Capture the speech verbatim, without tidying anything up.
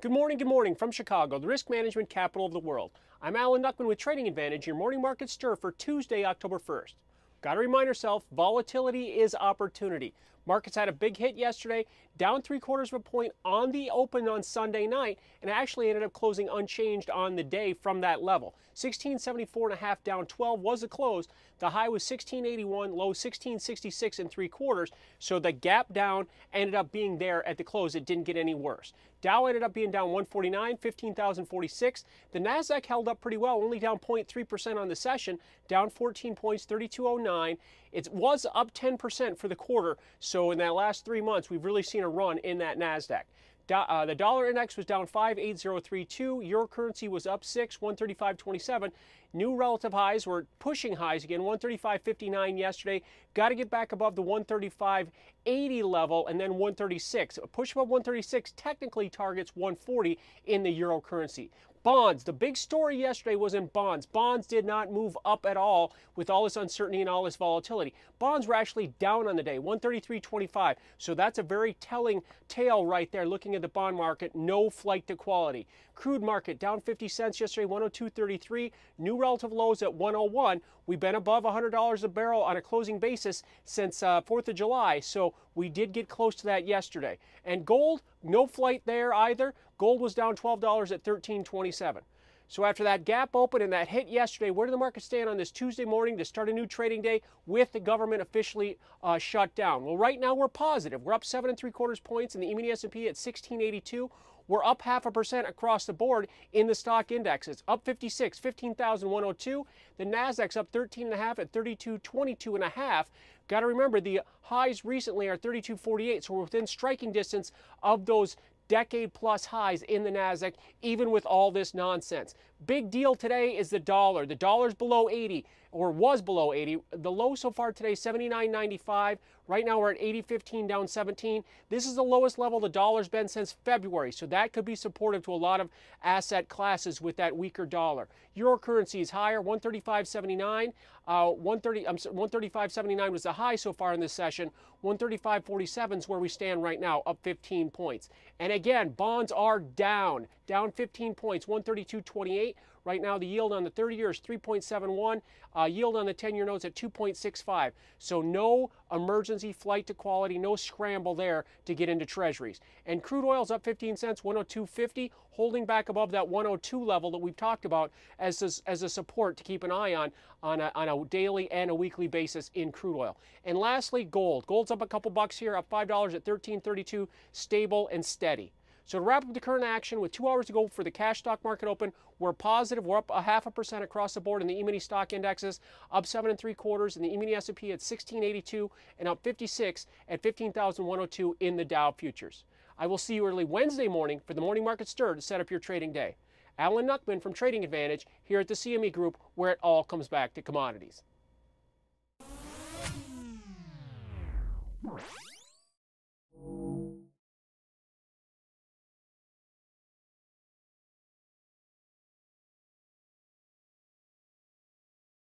Good morning, good morning from Chicago, the risk management capital of the world. I'm Alan Nuckman with Trading Advantage, your morning market stir for Tuesday, October first. Got to remind ourselves, volatility is opportunity. Markets had a big hit yesterday, down three quarters of a point on the open on Sunday night, and actually ended up closing unchanged on the day from that level. sixteen seventy-four and a half down twelve was the close. The high was sixteen eighty-one, low sixteen sixty-six and three quarters. So the gap down ended up being there at the close. It didn't get any worse. Dow ended up being down one forty-nine, fifteen thousand forty-six. The Nasdaq held up pretty well, only down zero point three percent on the session, down fourteen points, thirty-two oh nine. It was up ten percent for the quarter. So in that last three months, we've really seen a run in that Nasdaq. Do, uh, the dollar index was down five eight zero three two. Euro currency was up six, one thirty-five twenty-seven. New relative highs were pushing highs again, one thirty-five fifty-nine yesterday. Got to get back above the one thirty-five eighty level and then one thirty-six. A push above one thirty-six technically targets one forty in the euro currency. Bonds. The big story yesterday was in bonds. Bonds did not move up at all with all this uncertainty and all this volatility. Bonds were actually down on the day, one thirty-three twenty-five. So that's a very telling tale right there, looking at the bond market, no flight to quality. Crude market down fifty cents yesterday, one oh two thirty-three. New relative lows at one oh one. We've been above one hundred dollars a barrel on a closing basis since uh, fourth of July, so we did get close to that yesterday. And gold, no flight there either. Gold was down twelve dollars at thirteen twenty-seven. So after that gap open and that hit yesterday, where did the market stand on this Tuesday morning to start a new trading day with the government officially uh, shut down? Well, right now we're positive. We're up seven and three quarters points in the emini S and P at sixteen eighty-two. We're up half a percent across the board in the stock indexes, up fifty-six, fifteen thousand one oh two. The Nasdaq's up thirteen and a half at thirty-two twenty-two and a half. Got to remember the highs recently are thirty-two forty-eight, so we're within striking distance of those decade plus highs in the Nasdaq, even with all this nonsense. Big deal today is the dollar. The dollar's below eighty, or was below eighty. The low so far today, seventy-nine ninety-five. Right now we're at eighty fifteen, down seventeen. This is the lowest level the dollar's been since February, so that could be supportive to a lot of asset classes with that weaker dollar. Euro currency is higher, one thirty-five seventy-nine. Uh, one thirty-five seventy-nine was the high so far in this session. one thirty-five forty-seven is where we stand right now, up fifteen points. And again, bonds are down, down fifteen points, one thirty-two twenty-eight. Right now, the yield on the thirty-year is three point seven one. Uh, yield on the ten-year notes at two point six five. So no emergency flight to quality, no scramble there to get into treasuries. And crude oil's up fifteen cents, one oh two fifty, holding back above that one oh two level that we've talked about as a, as a support to keep an eye on on a, on a daily and a weekly basis in crude oil. And lastly, gold. Gold's up a couple bucks here, up five dollars at thirteen thirty-two, stable and steady. So to wrap up the current action, with two hours to go for the cash stock market open, we're positive. We're up a half a percent across the board in the E-mini stock indexes, up seven and three quarters in the E-mini S and P at sixteen eighty-two and up fifty-six at fifteen thousand one oh two in the Dow futures. I will see you early Wednesday morning for the morning market stir to set up your trading day. Alan Nuckman from Trading Advantage here at the C M E Group, where it all comes back to commodities.